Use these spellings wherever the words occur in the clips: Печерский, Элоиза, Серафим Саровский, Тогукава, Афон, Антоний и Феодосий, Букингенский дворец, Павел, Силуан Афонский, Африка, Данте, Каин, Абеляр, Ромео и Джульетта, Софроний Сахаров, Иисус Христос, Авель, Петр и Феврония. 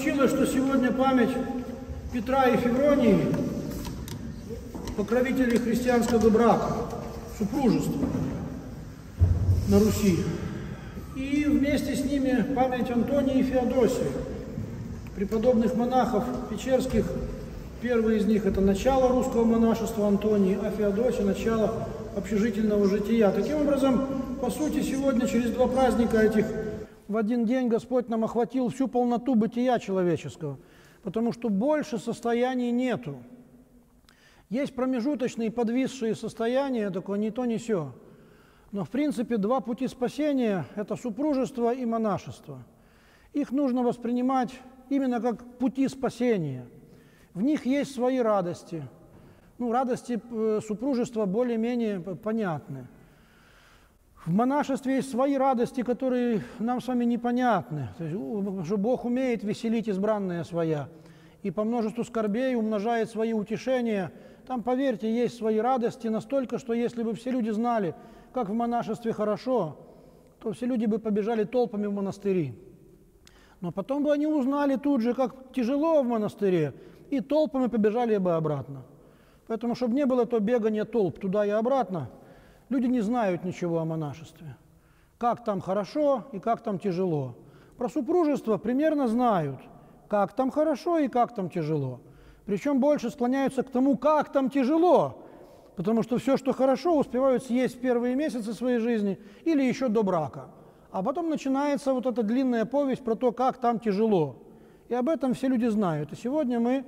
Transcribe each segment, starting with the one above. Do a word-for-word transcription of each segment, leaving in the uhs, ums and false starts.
случилось, что сегодня память Петра и Февронии, покровителей христианского брака, супружества на Руси, и вместе с ними память Антония и Феодосия, преподобных монахов печерских. Первый из них – это начало русского монашества Антония, а Феодосий – начало общежительного жития. Таким образом, по сути, сегодня через два праздника этих в один день Господь нам охватил всю полноту бытия человеческого, потому что больше состояний нету. Есть промежуточные подвисшие состояния, такое ни то, ни сё. Но, в принципе, два пути спасения – это супружество и монашество. Их нужно воспринимать именно как пути спасения. В них есть свои радости. Ну, радости супружества более-менее понятны. В монашестве есть свои радости, которые нам с вами непонятны. То есть, что Бог умеет веселить избранное своя. И по множеству скорбей умножает свои утешения. Там, поверьте, есть свои радости настолько, что если бы все люди знали, как в монашестве хорошо, то все люди бы побежали толпами в монастыри. Но потом бы они узнали тут же, как тяжело в монастыре, и толпами побежали бы обратно. Поэтому, чтобы не было то бегания толп туда и обратно, люди не знают ничего о монашестве. Как там хорошо и как там тяжело. Про супружество примерно знают, как там хорошо и как там тяжело. Причем больше склоняются к тому, как там тяжело, потому что все, что хорошо, успевают съесть в первые месяцы своей жизни или еще до брака. А потом начинается вот эта длинная повесть про то, как там тяжело. И об этом все люди знают. И сегодня мы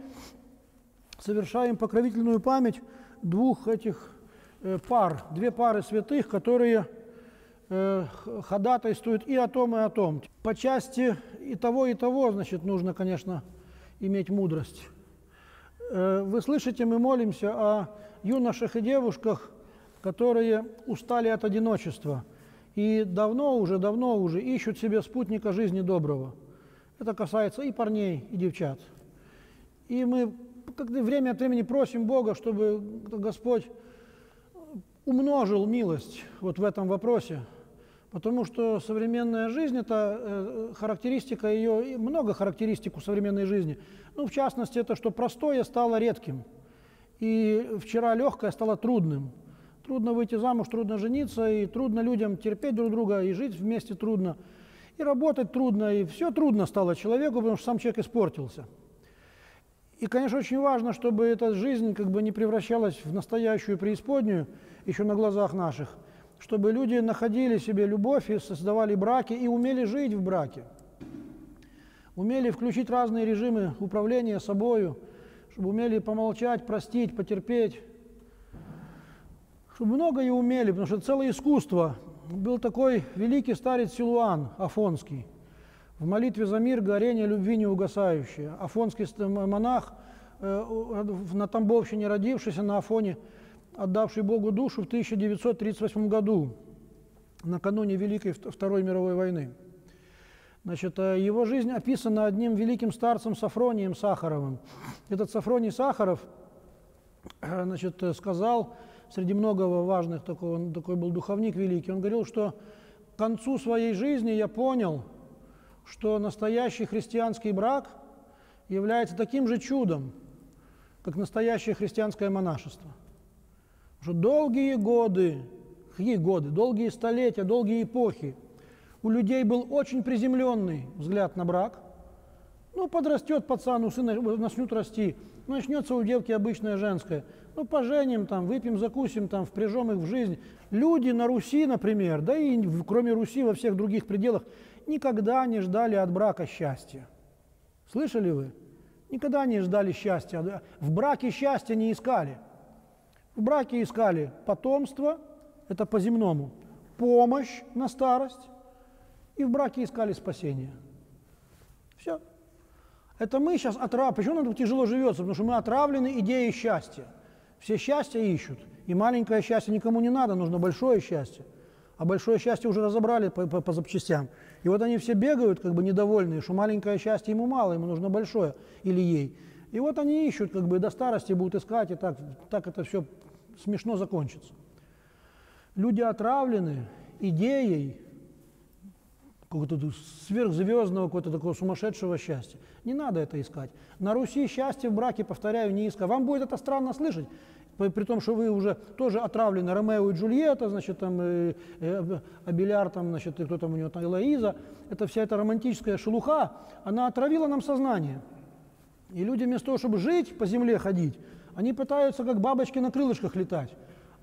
совершаем покровительную память двух этих пар, две пары святых, которые ходатайствуют и о том, и о том. По части и того, и того, значит, нужно, конечно, иметь мудрость. Вы слышите, мы молимся о юношах и девушках, которые устали от одиночества и давно уже, давно уже ищут себе спутника жизни доброго. Это касается и парней, и девчат. И мы время от времени просим Бога, чтобы Господь умножил милость вот в этом вопросе, потому что современная жизнь – это характеристика ее, много характеристик у современной жизни. Ну, в частности, это что простое стало редким, и вчера легкое стало трудным. Трудно выйти замуж, трудно жениться, и трудно людям терпеть друг друга, и жить вместе трудно. И работать трудно, и все трудно стало человеку, потому что сам человек испортился. И, конечно, очень важно, чтобы эта жизнь как бы не превращалась в настоящую преисподнюю, еще на глазах наших, чтобы люди находили себе любовь и создавали браки, и умели жить в браке, умели включить разные режимы управления собою, чтобы умели помолчать, простить, потерпеть, чтобы многое умели, потому что целое искусство. Был такой великий старец Силуан Афонский, в молитве за мир горение любви неугасающее. Афонский монах, на Тамбовщине родившийся, на Афоне, отдавший Богу душу в тысяча девятьсот тридцать восьмом году, накануне Великой Второй мировой войны. Значит, его жизнь описана одним великим старцем Софронием Сахаровым. Этот Софроний Сахаров, значит, сказал... Среди многого важных, такой, он такой был духовник великий, он говорил, что к концу своей жизни я понял, что настоящий христианский брак является таким же чудом, как настоящее христианское монашество. Потому что долгие годы, какие годы, долгие столетия, долгие эпохи у людей был очень приземленный взгляд на брак. Ну, подрастет пацан, у сына начнут расти, ну, начнется у девки обычная женская. Ну, поженим, там, выпьем, закусим, там, впряжем их в жизнь. Люди на Руси, например, да и в, кроме Руси во всех других пределах, никогда не ждали от брака счастья. Слышали вы? Никогда не ждали счастья. В браке счастья не искали. В браке искали потомство, это по-земному, помощь на старость, и в браке искали спасение. Все. Это мы сейчас отравлены. Почему нам так тяжело живется? Потому что мы отравлены идеей счастья. Все счастье ищут. И маленькое счастье никому не надо, нужно большое счастье. А большое счастье уже разобрали по, по, по запчастям. И вот они все бегают, как бы недовольные, что маленькое счастье ему мало, ему нужно большое или ей. И вот они ищут, как бы до старости будут искать, и так, так это все смешно закончится. Люди отравлены идеей какого-то сверхзвездного, какого-то такого сумасшедшего счастья. Не надо это искать. На Руси счастье в браке, повторяю, не искать. Вам будет это странно слышать, при, при том, что вы уже тоже отравлены Ромео и Джульетта, значит, там, э, э, Абеляр, там, значит, и кто там у него, там, Элоиза. Это вся эта романтическая шелуха, она отравила нам сознание. И люди вместо того, чтобы жить, по земле ходить, они пытаются как бабочки на крылышках летать.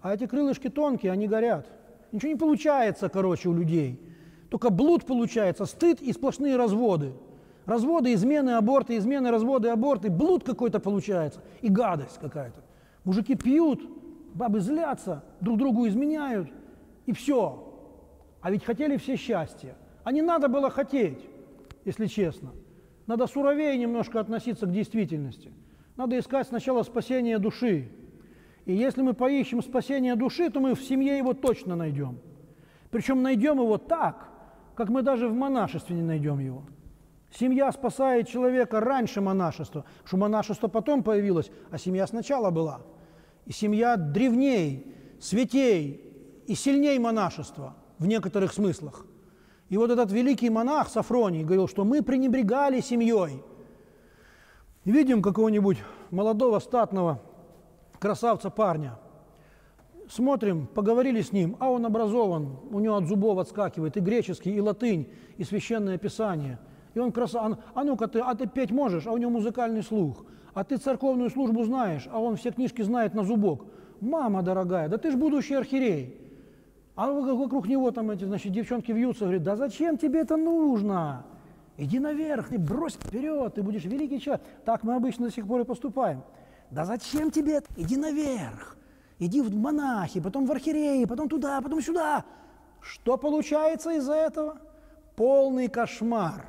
А эти крылышки тонкие, они горят. Ничего не получается, короче, у людей. Только блуд получается, стыд и сплошные разводы. Разводы, измены, аборты, измены, разводы, аборты. Блуд какой-то получается и гадость какая-то. Мужики пьют, бабы злятся, друг другу изменяют, и все. А ведь хотели все счастья. А не надо было хотеть, если честно. Надо суровее немножко относиться к действительности. Надо искать сначала спасение души. И если мы поищем спасение души, то мы в семье его точно найдем. Причем найдем его так, как мы даже в монашестве не найдем его. Семья спасает человека раньше монашества, что монашество потом появилось, а семья сначала была. И семья древней, святей и сильней монашества в некоторых смыслах. И вот этот великий монах Софроний говорил, что мы пренебрегали семьей. Видим какого-нибудь молодого статного красавца парня, смотрим, поговорили с ним, а он образован, у него от зубов отскакивает и греческий, и латынь, и священное писание. И он красавец, а ну-ка ты, а ты петь можешь, а у него музыкальный слух, а ты церковную службу знаешь, а он все книжки знает на зубок. Мама дорогая, да ты ж будущий архиерей. А вокруг него там эти, значит, девчонки вьются, говорят, да зачем тебе это нужно? Иди наверх, ты брось вперед, ты будешь великий человек. Так мы обычно до сих пор и поступаем. Да зачем тебе это? Иди наверх. Иди в монахи, потом в архиереи, потом туда, потом сюда. Что получается из-за этого? Полный кошмар.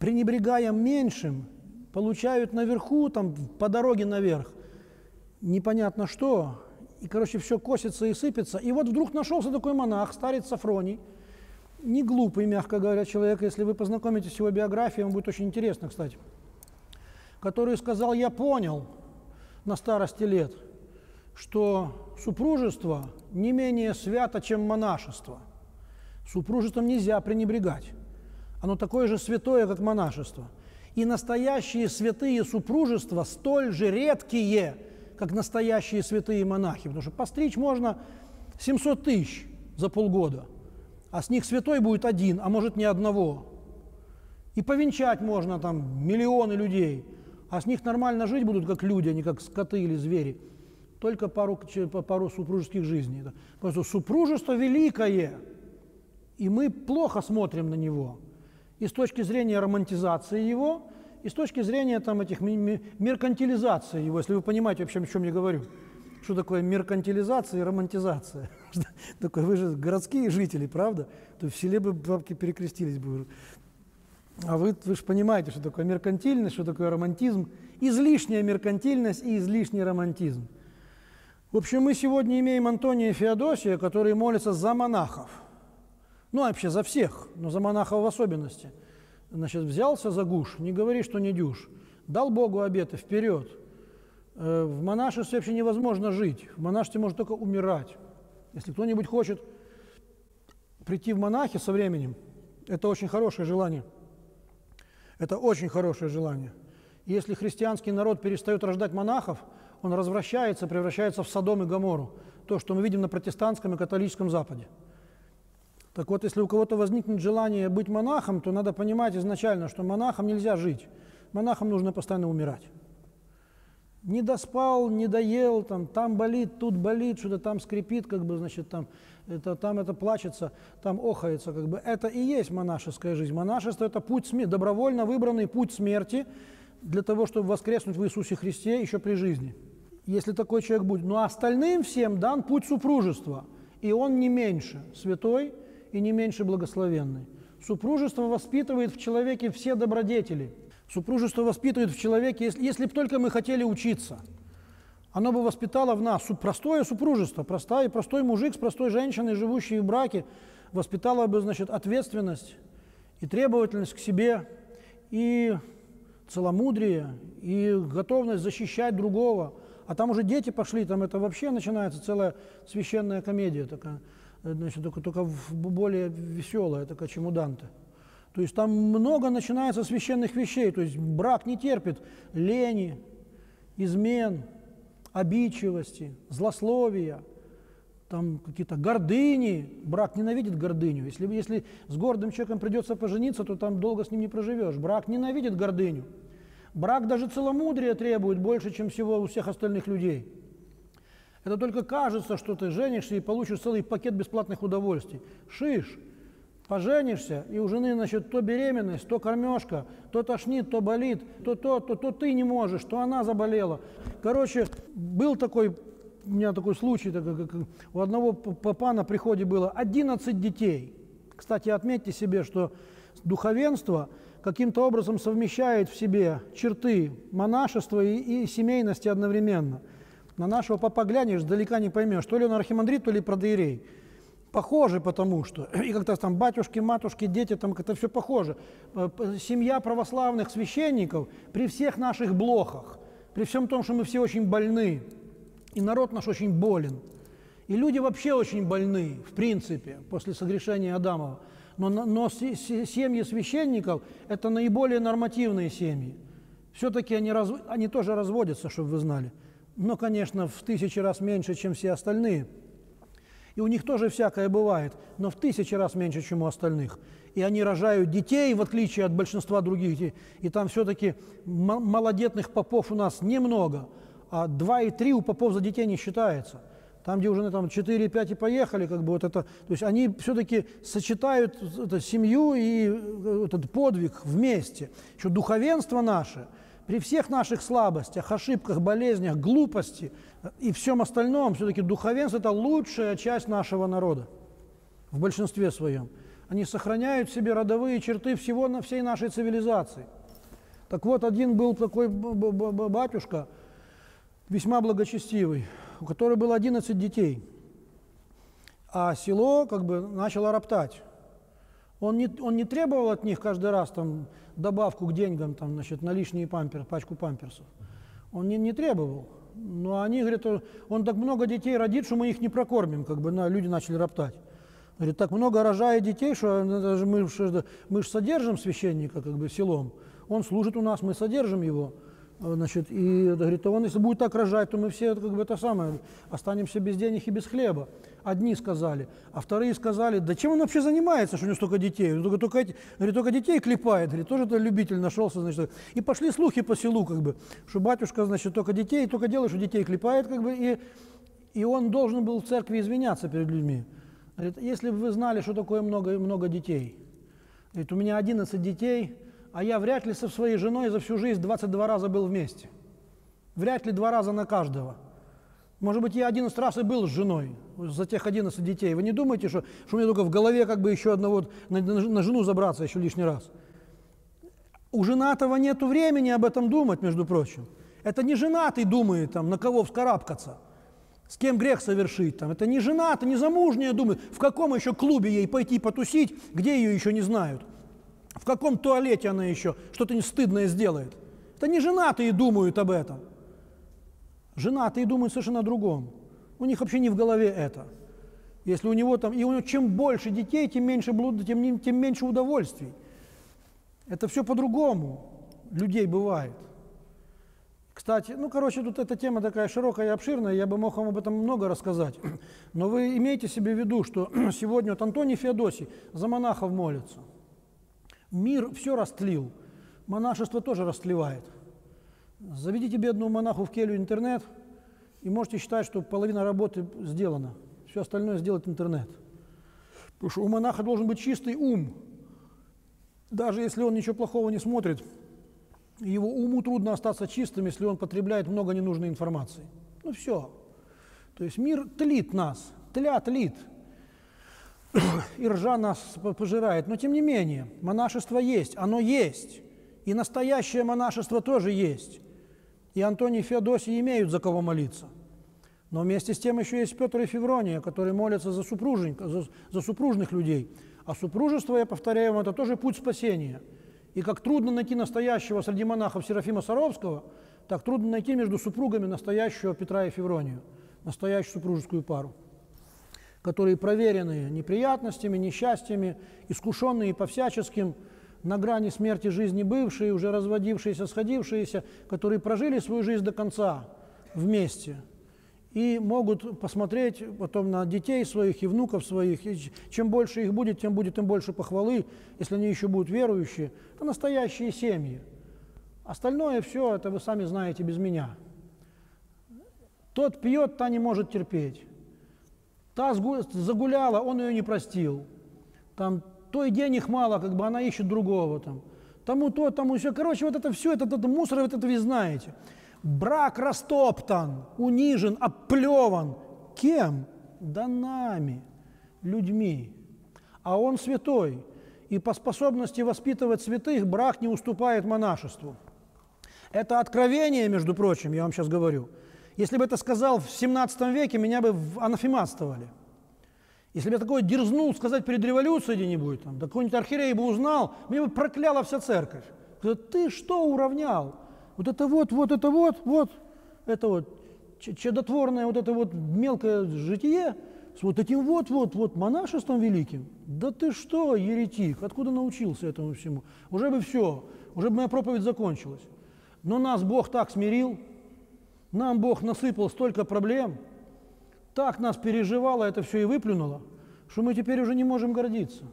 Пренебрегая меньшим, получают наверху, там, по дороге наверх, непонятно что. И, короче, все косится и сыпется. И вот вдруг нашелся такой монах, старец Софроний. Не глупый, мягко говоря, человек. Если вы познакомитесь с его биографией, вам будет очень интересно, кстати. Который сказал, я понял на старости лет, что супружество не менее свято, чем монашество. Супружеством нельзя пренебрегать. Оно такое же святое, как монашество. И настоящие святые супружества столь же редкие, как настоящие святые монахи. Потому что постричь можно семьсот тысяч за полгода, а с них святой будет один, а может ни одного. И повенчать можно там миллионы людей, а с них нормально жить будут как люди, а не как скоты или звери. Только пару, пару супружеских жизней. Потому что супружество великое, и мы плохо смотрим на него. И с точки зрения романтизации его, и с точки зрения там, этих меркантилизации его, если вы понимаете вообще, о чем я говорю. Что такое меркантилизация и романтизация? Такое, вы же городские жители, правда? То в селе бы бабки перекрестились бы. А вы, вы же понимаете, что такое меркантильность, что такое романтизм. Излишняя меркантильность и излишний романтизм. В общем, мы сегодня имеем Антония и Феодосия, которые молятся за монахов. Ну, вообще за всех, но за монахов в особенности. Значит, взялся за гуш, не говори, что не дюж. Дал Богу обеты, вперед. В монашестве вообще невозможно жить. В монашестве можно только умирать. Если кто-нибудь хочет прийти в монахи со временем, это очень хорошее желание. Это очень хорошее желание. Если христианский народ перестает рождать монахов, он развращается, превращается в Содом и Гоморру. То, что мы видим на протестантском и католическом Западе. Так вот, если у кого-то возникнет желание быть монахом, то надо понимать изначально, что монахом нельзя жить. Монахам нужно постоянно умирать. Не доспал, не доел, там, там болит, тут болит, что-то там скрипит, как бы, значит, там это, там это плачется, там охается, как бы. Это и есть монашеская жизнь. Монашество – это путь смерти, добровольно выбранный путь смерти для того, чтобы воскреснуть в Иисусе Христе еще при жизни. Если такой человек будет. Но остальным всем дан путь супружества, и он не меньше святой, и не меньше благословенный. Супружество воспитывает в человеке все добродетели. Супружество воспитывает в человеке, если, если бы только мы хотели учиться. Оно бы воспитало в нас простое супружество, простой, простой мужик с простой женщиной, живущей в браке, воспитало бы, значит, ответственность и требовательность к себе, и целомудрие, и готовность защищать другого. А там уже дети пошли, там это вообще начинается целая священная комедия такая. значит, только, только более веселая, такая, чем у Данте. То есть там много начинается священных вещей, то есть брак не терпит лени, измен, обидчивости, злословия, там какие-то гордыни. Брак ненавидит гордыню. Если, если с гордым человеком придется пожениться, то там долго с ним не проживешь. Брак ненавидит гордыню. Брак даже целомудрия требует больше, чем всего у всех остальных людей. Это только кажется, что ты женишься и получишь целый пакет бесплатных удовольствий. Шиш! Поженишься, и у жены, значит, то беременность, то кормежка, то тошнит, то болит, то то, то, то ты не можешь, то она заболела. Короче, был такой, у меня такой случай, такой, как у одного папа на приходе было одиннадцать детей. Кстати, отметьте себе, что духовенство каким-то образом совмещает в себе черты монашества и, и семейности одновременно. На нашего папа глянешь, далека не поймешь, то ли он архимандрит, то ли протоиерей. Похоже, потому что, и как-то там батюшки, матушки, дети, там как-то все похоже. Семья православных священников при всех наших блохах, при всем том, что мы все очень больны, и народ наш очень болен, и люди вообще очень больны, в принципе, после согрешения Адамова. Но, но семьи священников – это наиболее нормативные семьи. Все-таки они, разв... они тоже разводятся, чтобы вы знали. Но, конечно, в тысячи раз меньше, чем все остальные. И у них тоже всякое бывает, но в тысячи раз меньше, чем у остальных. И они рожают детей, в отличие от большинства других. И там все-таки малодетных попов у нас немного, а два и три у попов за детей не считается. Там, где уже на четыре-пять и поехали, как бы вот это. То есть они все-таки сочетают это, семью и этот подвиг вместе. Еще духовенство наше при всех наших слабостях, ошибках, болезнях, глупости и всем остальном, все-таки духовенство – это лучшая часть нашего народа в большинстве своем. Они сохраняют в себе родовые черты всего, на всей нашей цивилизации. Так вот, один был такой батюшка, весьма благочестивый, у которого было одиннадцать детей, а село как бы начало роптать. Он не, он не требовал от них каждый раз там добавку к деньгам, там, значит, на лишние памперсы, пачку памперсов. Он не, не требовал. Но они говорят, он так много детей родит, что мы их не прокормим, как бы на, люди начали роптать. Говорит, так много рожает детей, что мы, мы же содержим священника, как бы, селом. Он служит у нас, мы содержим его. Значит, и говорит, он, если будет так рожать, то мы все, как бы, это самое, останемся без денег и без хлеба. Одни сказали, а вторые сказали, да чем он вообще занимается, что у него столько детей? Только, только, говорит, только детей клепает, говорит, тоже-то любитель нашелся, значит. И пошли слухи по селу, как бы, что батюшка, значит, только детей, только делает, что детей клепает, как бы, и, и он должен был в церкви извиняться перед людьми. Говорит, если бы вы знали, что такое много, много детей. Говорит, у меня одиннадцать детей, а я вряд ли со своей женой за всю жизнь двадцать два раза был вместе. Вряд ли два раза на каждого. Может быть, я одиннадцать раз и был с женой за тех одиннадцать детей. Вы не думаете, что, что у меня только в голове как бы еще одного, на, на жену забраться еще лишний раз? У женатого нет времени об этом думать, между прочим. Это не женатый думает, там, на кого вскарабкаться, с кем грех совершить. Там. Это не женатый, не замужняя думает, в каком еще клубе ей пойти потусить, где ее еще не знают. В каком туалете она еще что-то стыдное сделает? Это не женатые думают об этом. Женатые думают совершенно о другом. У них вообще не в голове это. Если у него там, и у него чем больше детей, тем меньше блуда, тем, тем меньше удовольствий. Это все по-другому людей бывает. Кстати, ну, короче, тут эта тема такая широкая и обширная, я бы мог вам об этом много рассказать. Но вы имейте себе в виду, что сегодня вот Антоний и Феодосий за монахов молятся. Мир все растлил, монашество тоже растлевает. Заведите бедную монаху в келью интернет, и можете считать, что половина работы сделана, все остальное сделает интернет. Потому что у монаха должен быть чистый ум. Даже если он ничего плохого не смотрит, его уму трудно остаться чистым, если он потребляет много ненужной информации. Ну все. То есть мир тлит нас, тля тлит. И ржа нас пожирает. Но тем не менее, монашество есть, оно есть. И настоящее монашество тоже есть. И Антоний и Феодосий имеют за кого молиться. Но вместе с тем еще есть Петр и Феврония, которые молятся за, за, за супружных людей. А супружество, я повторяю вам, это тоже путь спасения. И как трудно найти настоящего среди монахов Серафима Саровского, так трудно найти между супругами настоящего Петра и Февронию, настоящую супружескую пару. которые проверены неприятностями, несчастьями, искушенные по всяческим, на грани смерти жизни бывшие, уже разводившиеся, сходившиеся, которые прожили свою жизнь до конца вместе и могут посмотреть потом на детей своих и внуков своих. И чем больше их будет, тем будет им больше похвалы, если они еще будут верующие. Это настоящие семьи. Остальное все, это вы сами знаете без меня. Тот пьет, та не может терпеть. Та загуляла, он ее не простил. Там той денег мало, как бы она ищет другого. Там. Тому то, тому все. Короче, вот это все, этот, этот мусор, вот это вы знаете. Брак растоптан, унижен, оплеван. Кем? Да нами, людьми. А он святой. И по способности воспитывать святых брак не уступает монашеству. Это откровение, между прочим, я вам сейчас говорю. Если бы это сказал в семнадцатом веке, меня бы анафематствовали. Если бы я такое дерзнул сказать перед революцией где-нибудь, там, да какой-нибудь архиерей бы узнал, меня бы прокляла вся церковь. Ты что уравнял? Вот это вот, вот это вот, вот это вот чадотворное вот это вот мелкое житие с вот этим вот, вот, вот монашеством великим. Да ты что, еретик, откуда научился этому всему? Уже бы все, уже бы моя проповедь закончилась. Но нас Бог так смирил. Нам Бог насыпал столько проблем, так нас переживало, это все и выплюнуло, что мы теперь уже не можем гордиться.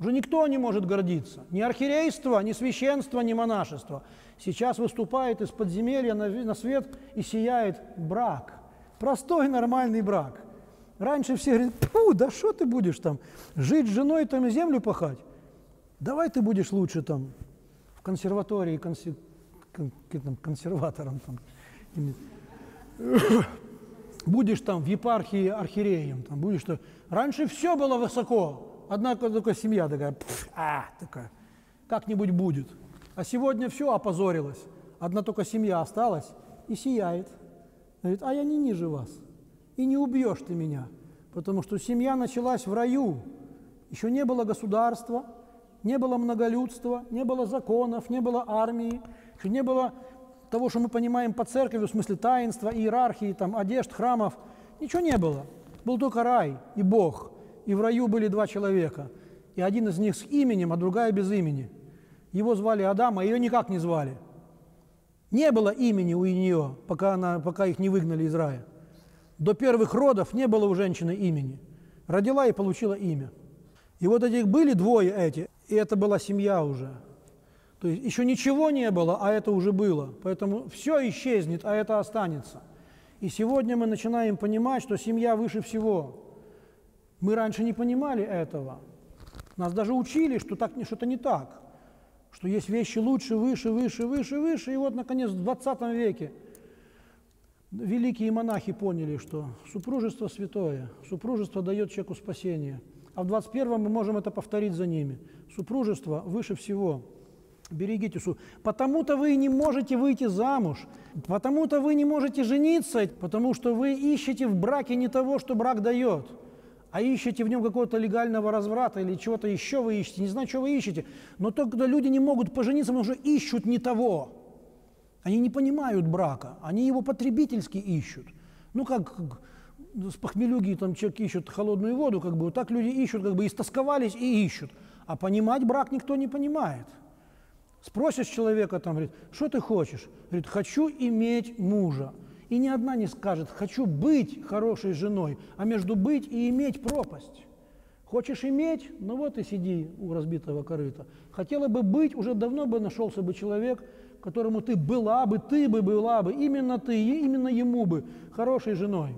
Уже никто не может гордиться. Ни архиерейство, ни священство, ни монашество. Сейчас выступает из подземелья на свет и сияет брак. Простой нормальный брак. Раньше все говорили: «Пу, да что ты будешь там? Жить с женой там и землю пахать? Давай ты будешь лучше там в консерватории консер... кон... там, консерватором». Там. Будешь там в епархии архиереем, там будешь то. Раньше все было высоко, однако только семья такая, пф, а, такая, как-нибудь будет. А сегодня все опозорилось, одна только семья осталась и сияет. Говорит: а я не ниже вас, и не убьешь ты меня, потому что семья началась в раю. Еще не было государства, не было многолюдства, не было законов, не было армии, еще не было того, что мы понимаем по церковью, в смысле таинства, иерархии, там, одежд, храмов, ничего не было. Был только рай и Бог. И в раю были два человека. И один из них с именем, а другая без имени. Его звали Адам, а ее никак не звали. Не было имени у нее, пока, она, пока их не выгнали из рая. До первых родов не было у женщины имени. Родила и получила имя. И вот этих были двое эти, и это была семья уже. То есть еще ничего не было, а это уже было. Поэтому все исчезнет, а это останется. И сегодня мы начинаем понимать, что семья выше всего. Мы раньше не понимали этого. Нас даже учили, что так, что-то не так. Что есть вещи лучше, выше, выше, выше, выше. И вот, наконец, в двадцатом веке великие монахи поняли, что супружество святое, супружество дает человеку спасение. А в двадцать первом мы можем это повторить за ними. Супружество выше всего. Берегите супругу. Потому-то вы не можете выйти замуж, потому-то вы не можете жениться, потому что вы ищете в браке не того, что брак дает, а ищете в нем какого-то легального разврата или чего-то еще вы ищете. Не знаю, что вы ищете, но то, когда люди не могут пожениться, потому что ищут не того. Они не понимают брака, они его потребительски ищут. Ну, как с похмелюги там человек ищет холодную воду, как бы, вот так люди ищут, как бы истосковались и ищут. А понимать брак никто не понимает. Спросишь человека, там, говорит: что ты хочешь? Говорит: хочу иметь мужа. И ни одна не скажет: хочу быть хорошей женой, а между быть и иметь пропасть. Хочешь иметь? Ну вот и сиди у разбитого корыта. Хотела бы быть, уже давно бы нашелся бы человек, которому ты была бы, ты бы была бы, именно ты, именно ему бы, хорошей женой.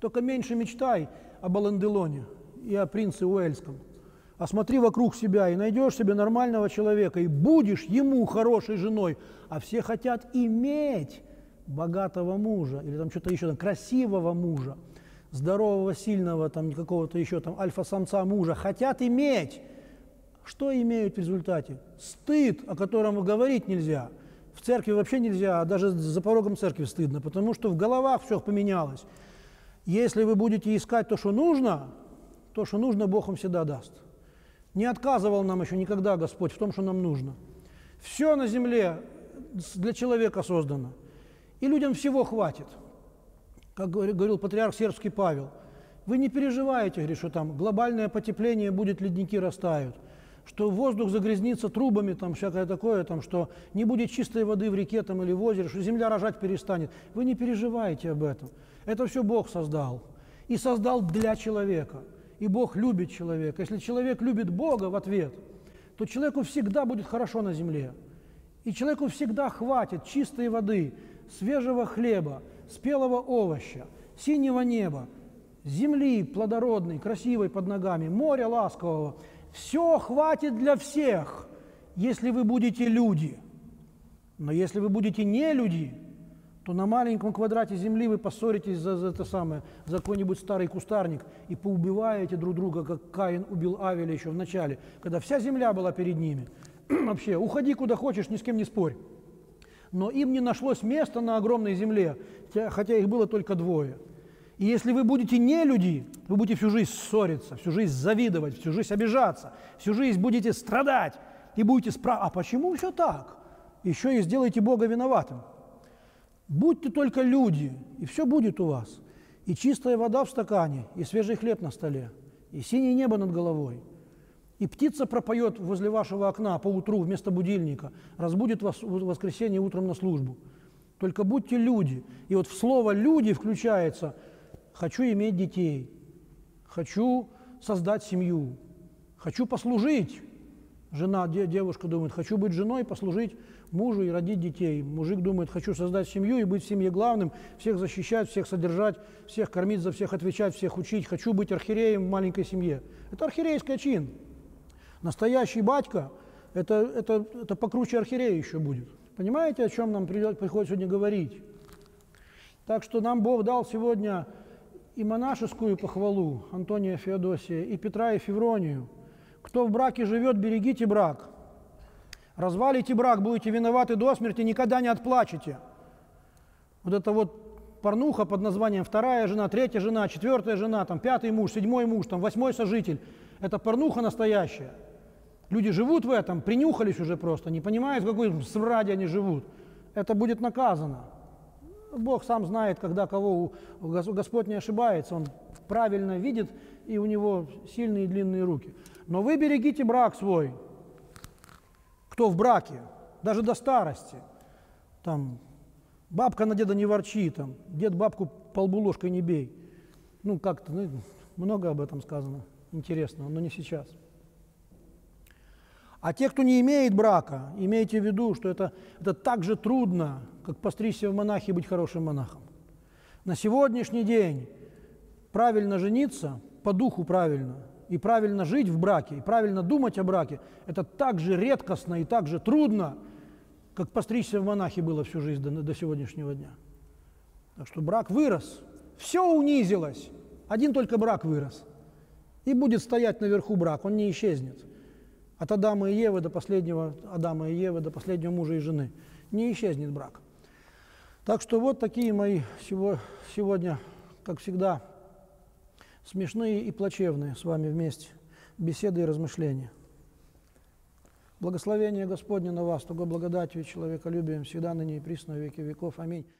Только меньше мечтай об Аланделоне и о принце Уэльском. А смотри вокруг себя и найдешь себе нормального человека, и будешь ему хорошей женой. А все хотят иметь богатого мужа, или там что-то еще, там, красивого мужа, здорового, сильного, там, какого-то еще там альфа-самца мужа. Хотят иметь. Что имеют в результате? Стыд, о котором говорить нельзя. В церкви вообще нельзя, а даже за порогом церкви стыдно, потому что в головах все поменялось. Если вы будете искать то, что нужно, то, что нужно, Бог вам всегда даст. Не отказывал нам еще никогда Господь в том, что нам нужно. Все на земле для человека создано. И людям всего хватит. Как говорил патриарх сербский Павел: Вы не переживаете, говорит, что там глобальное потепление будет, ледники растают, что воздух загрязнится трубами, там всякое такое, там, что не будет чистой воды в реке там, или в озере, что земля рожать перестанет. Вы не переживаете об этом. Это все Бог создал. И создал для человека. И Бог любит человека. Если человек любит Бога в ответ, то человеку всегда будет хорошо на земле. И человеку всегда хватит чистой воды, свежего хлеба, спелого овоща, синего неба, земли плодородной, красивой под ногами, моря ласкового. Все хватит для всех, если вы будете люди. Но если вы будете не люди, то на маленьком квадрате земли вы поссоритесь за, за это самое, за какой-нибудь старый кустарник и поубиваете друг друга, как Каин убил Авеля еще в начале, когда вся земля была перед ними. Вообще, уходи куда хочешь, ни с кем не спорь. Но им не нашлось места на огромной земле, хотя их было только двое. И если вы будете не люди, вы будете всю жизнь ссориться, всю жизнь завидовать, всю жизнь обижаться, всю жизнь будете страдать и будете спрашивать, а почему все так? Еще и сделайте Бога виноватым. Будьте только люди, и все будет у вас. И чистая вода в стакане, и свежий хлеб на столе, и синее небо над головой. И птица пропоет возле вашего окна по утру вместо будильника, разбудит вас в воскресенье утром на службу. Только будьте люди. И вот в слово «люди» включается «хочу иметь детей», «хочу создать семью», «хочу послужить». Жена, девушка думает, хочу быть женой, послужить мужу и родить детей. Мужик думает, хочу создать семью и быть в семье главным, всех защищать, всех содержать, всех кормить, за всех отвечать, всех учить. Хочу быть архиереем в маленькой семье. Это архиерейский чин. Настоящий батька, это, это, это покруче архиерея еще будет. Понимаете, о чем нам приходится сегодня говорить? Так что нам Бог дал сегодня и монашескую похвалу Антония и Феодосия, и Петра и Февронию. Кто в браке живет, берегите брак. Развалите брак, будете виноваты до смерти, никогда не отплачете. Вот это вот порнуха под названием «вторая жена», «третья жена», «четвертая жена», там, «пятый муж», «седьмой муж», там, «восьмой сожитель». Это порнуха настоящая. Люди живут в этом, принюхались уже просто, не понимают, в какой сраде они живут. Это будет наказано. Бог сам знает, когда кого. Господь не ошибается, Он правильно видит, и у Него сильные и длинные руки. Но вы берегите брак свой, кто в браке, даже до старости. Там, бабка на деда не ворчи, там, дед бабку полбу ложкой не бей. Ну, как-то, ну, много об этом сказано. Интересно, но не сейчас. А те, кто не имеет брака, имейте в виду, что это, это так же трудно, как постричься в монахи и быть хорошим монахом. На сегодняшний день правильно жениться, по духу правильно, и правильно жить в браке, и правильно думать о браке, это так же редкостно и так же трудно, как постричься в монахи было всю жизнь до, до сегодняшнего дня. Так что брак вырос, все унизилось, один только брак вырос. И будет стоять наверху брак, он не исчезнет. От Адама и Евы до последнего, Адама и Евы до последнего мужа и жены. Не исчезнет брак. Так что вот такие мои сегодня, как всегда, смешные и плачевные с вами вместе беседы и размышления. Благословение Господне на вас, того благодатью и человеколюбием всегда, ныне и присно, веки веков. Аминь.